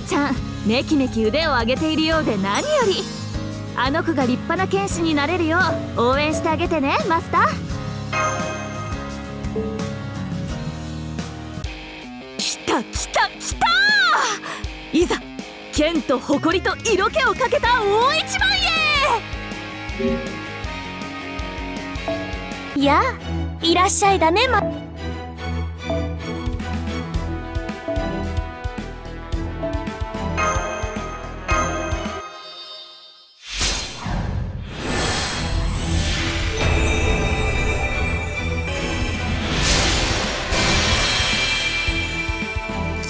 姉ちゃんめきめき腕を上げているようで何より。あの子が立派な剣士になれるよう応援してあげてねマスター。来た来た来たー、いざ剣と誇りと色気をかけた大一番へ。やあいらっしゃいだねま。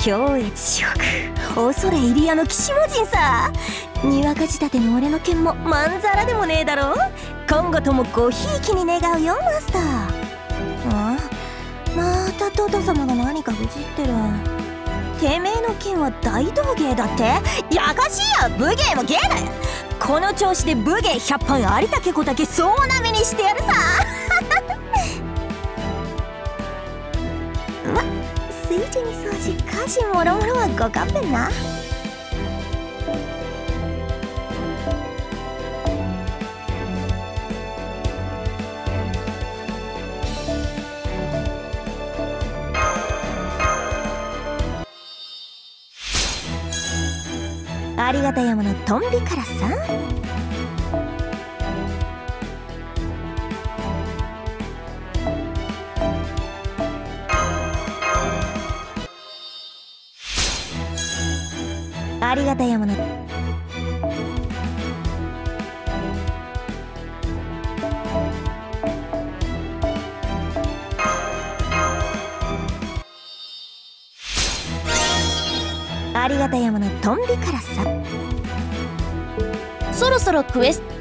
強烈至極、恐れ入り屋の騎士魔人さ。にわか仕立ての俺の剣もまんざらでもねえだろう。今後ともごひいきに願うよマスター。ああまたトト様が何か愚痴ってる。てめえの剣は大道芸だって。やかしいや、武芸も芸だよ。この調子で武芸100般ありたけこだけ総なめにしてやるさ水事に掃除家事もろもろはご勘弁な。ありがた山のトンビカラさん。ありがたい山のありがたい山のトンビカラさ。そろそろクエスト。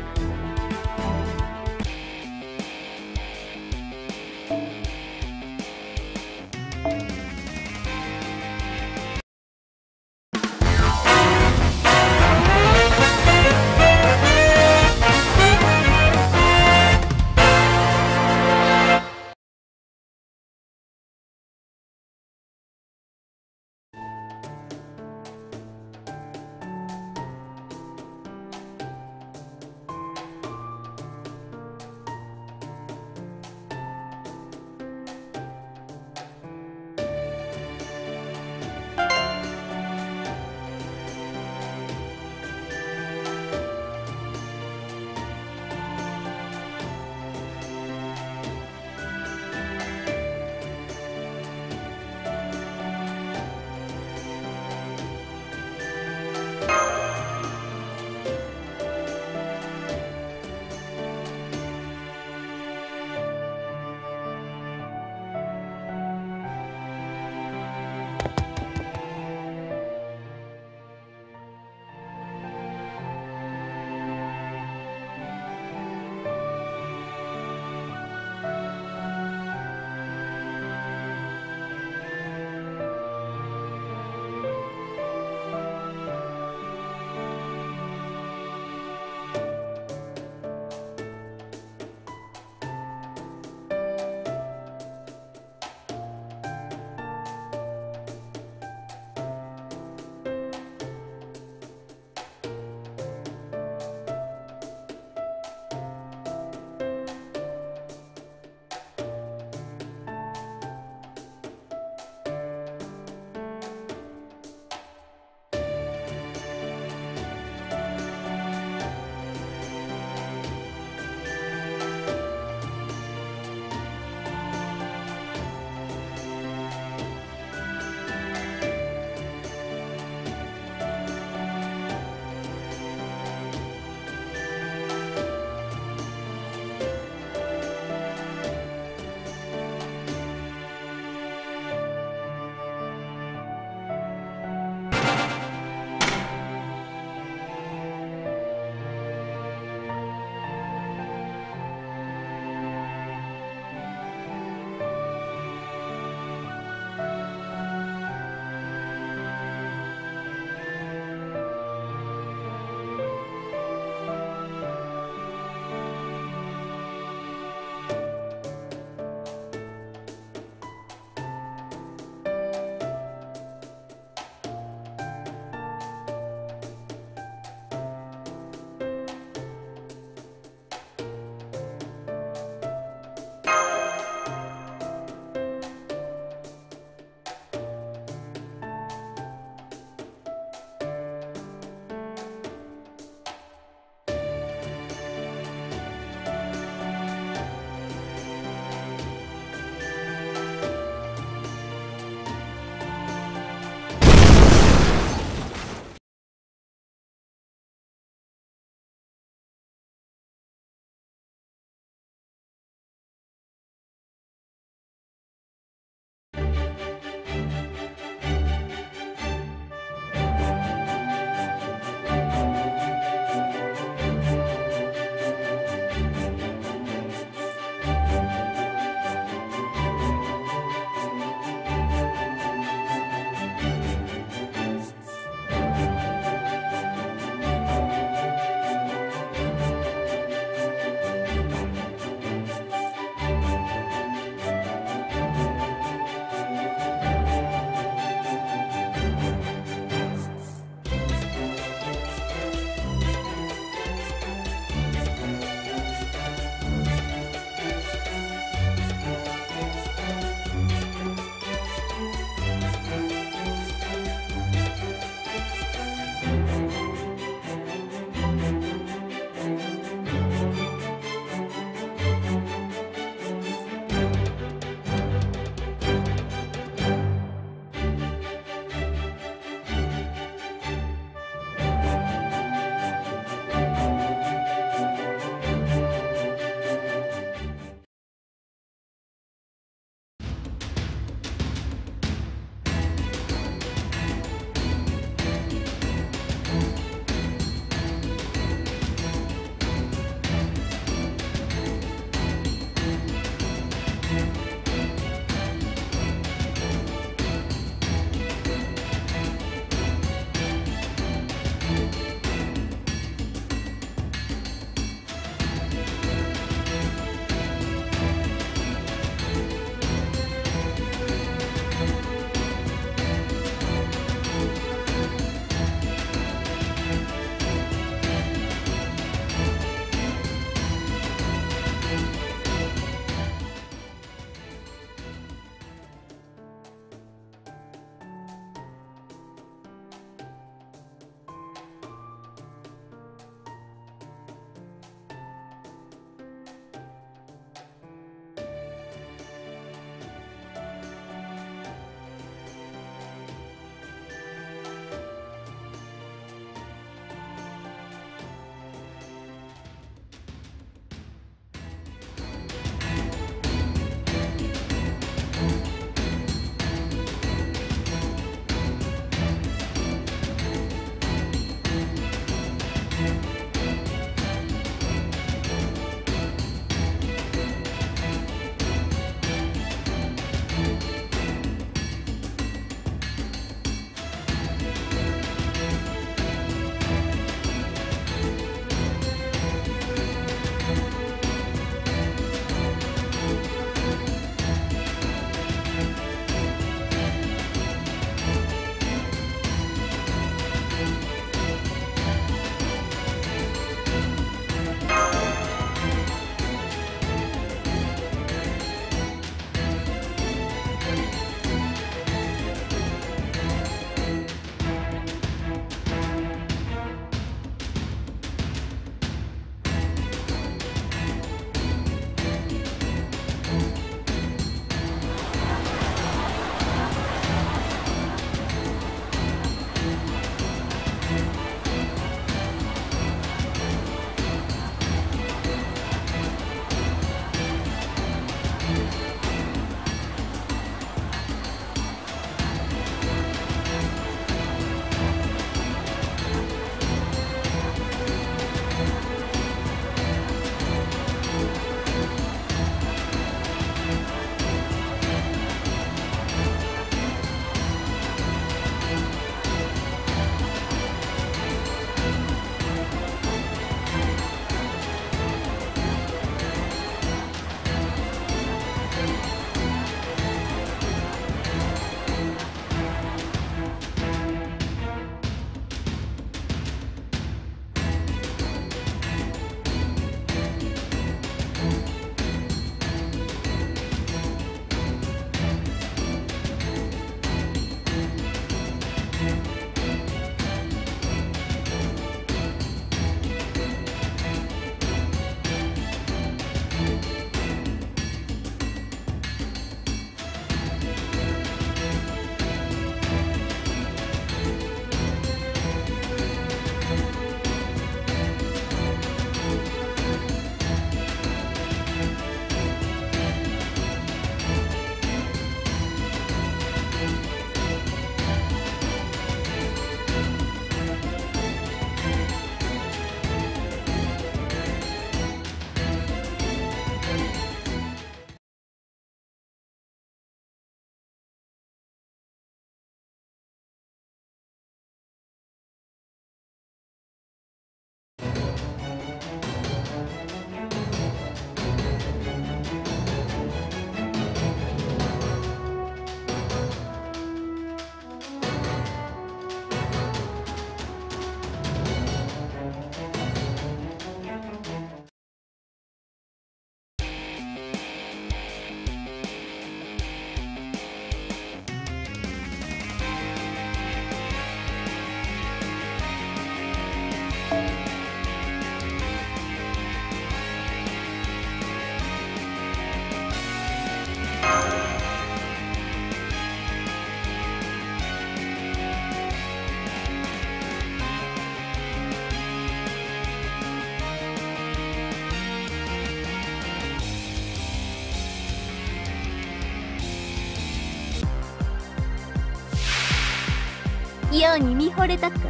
ように見惚れたか？う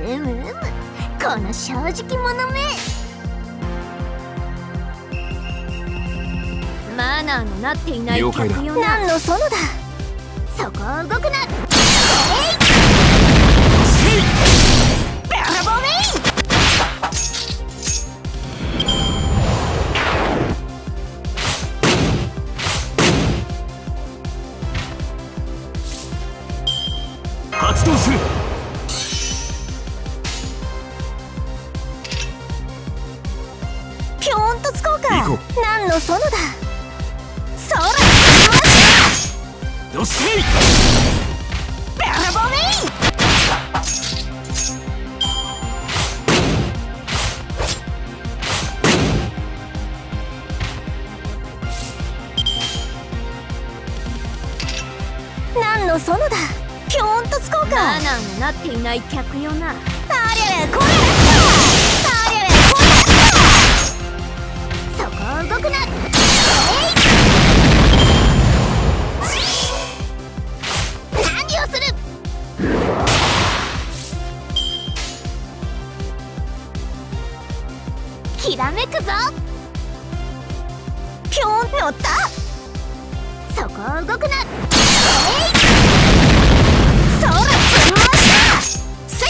むうむ、この正直者め。マナーのなっていない客よな。何のそのだ。そこを動くな。ブラボーメイン。発動する。ピョンとつこうか。何のそのだ。そら。どっしり。ブラボーメイン。そのだ、ピョンとつこうか。マナーのなっていない客よな。あれれこれだ。あれれこれだ。そこを動くな。何をする。きらめくぞ。ピョン乗った。そこを動くな。そら、せい。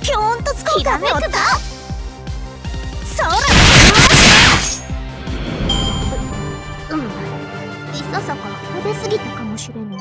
ぴょんとつこうか。ひらめくぞ。そら、うん、いささか食べ過ぎたかもしれない。